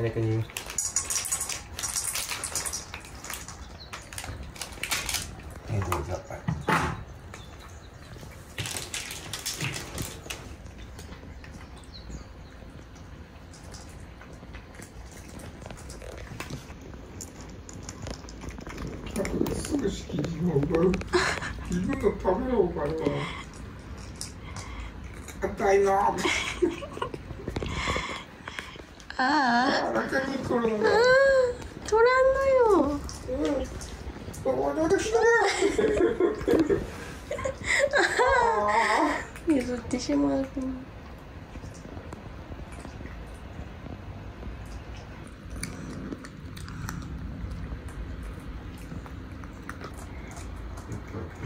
Lekker nieuw. En doe dat bij. Super skinny man, bro. You look a pummel, bro. A tiny arm. 譲ってしまう。み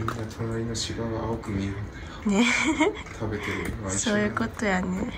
んな隣の芝が青く見えるんだよね。食べてる。そういうことやね。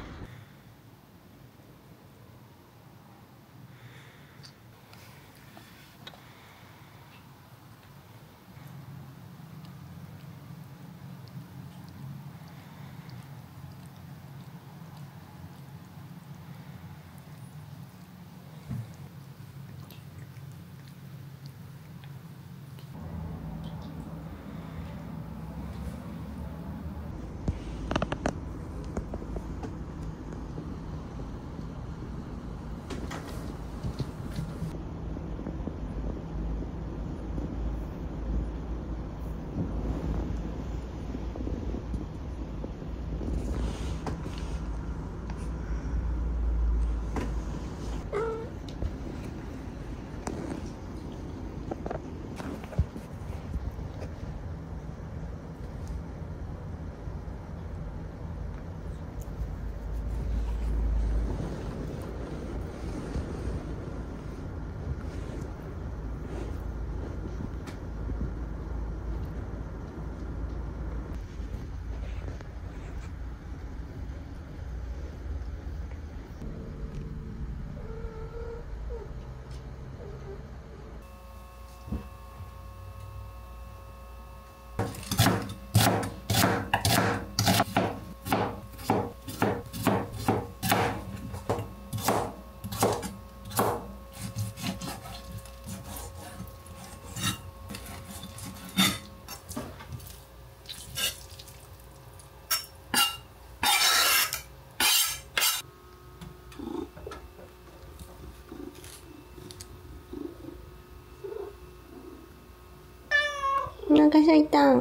お腹すいたん。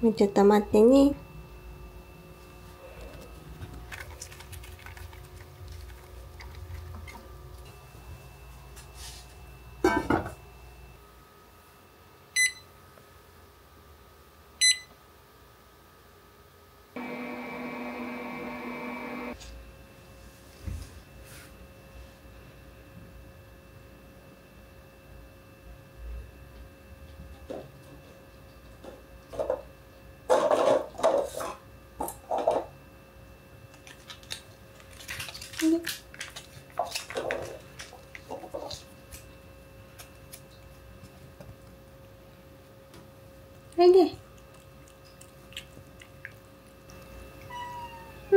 もうちょっと待ってね。おいで。う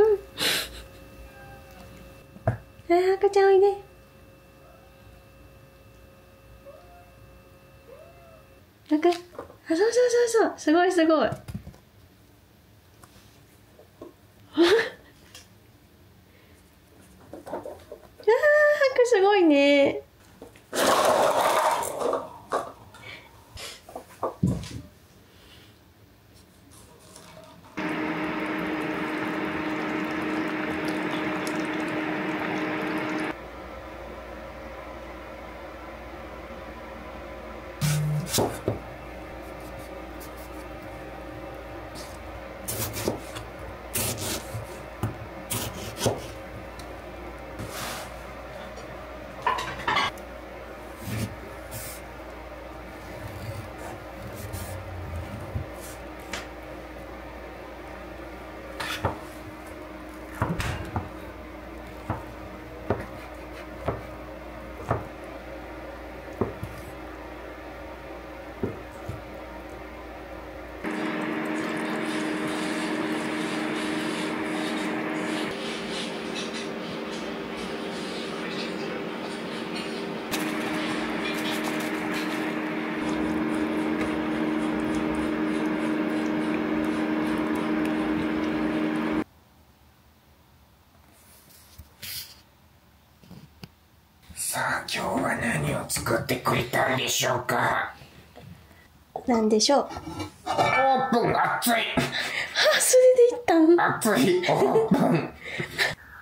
ん。赤ちゃんおいで。赤。あ、そうそうそうそう。すごいすごい。すごいね。さあ、今日は何を作ってくれたんでしょうか。なんでしょう。オープン、熱い。あ、それでいったん。熱い、オープン。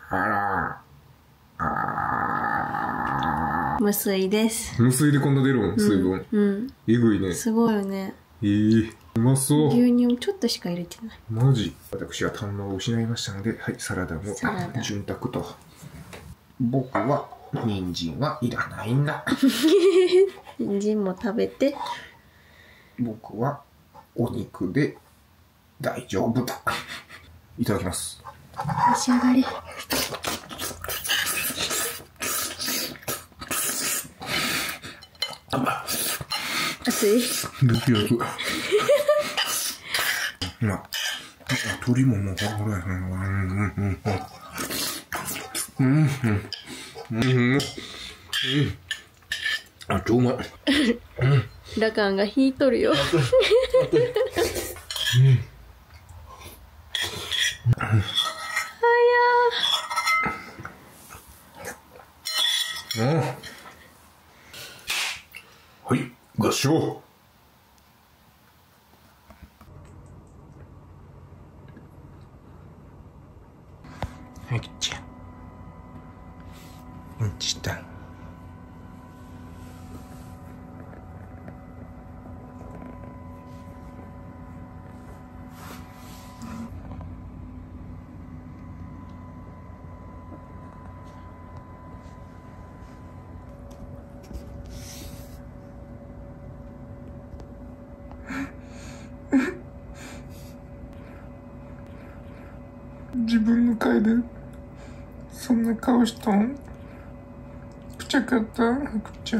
あら。無水です。無水でこんな出るん、水分。うん。えぐいね。すごいよね。うまそう。牛乳をちょっとしか入れてない。マジ。私は胆のうを失いましたので、はい、サラダも潤沢と。僕は人参はいらないんだ。人参も食べて。僕はお肉で大丈夫だ。いただきます。召し上がれ。熱い。激熱。まあ、鶏ももうほら、あ、超うまい。ラカンが引いとるよ。はい、合掌。はい、じゃん。うんちした。自分の回でそんな顔したん？くちゃかった？くちゃ。